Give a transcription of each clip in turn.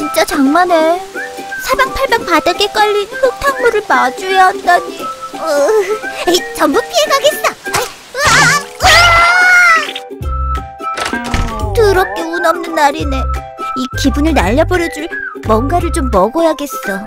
진짜 장만해. 사방팔방 바닥에 깔린 흙탕물을 마주해야 한다니. 전부 피해가겠어. 더럽게 운 없는 날이네. 이 기분을 날려버려줄 뭔가를 좀 먹어야겠어.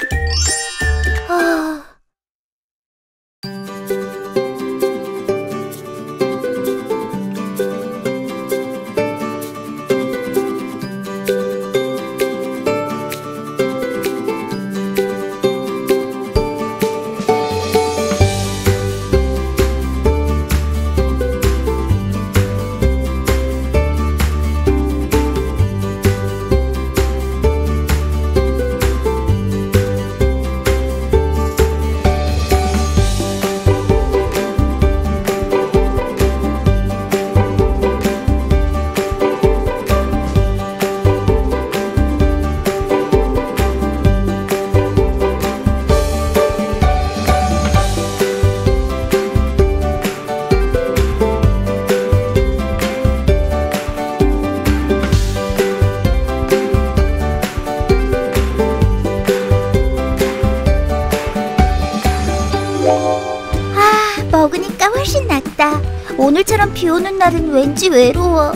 먹으니까 훨씬 낫다. 오늘처럼 비 오는 날은 왠지 외로워.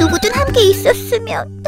누구든 함께 있었으면.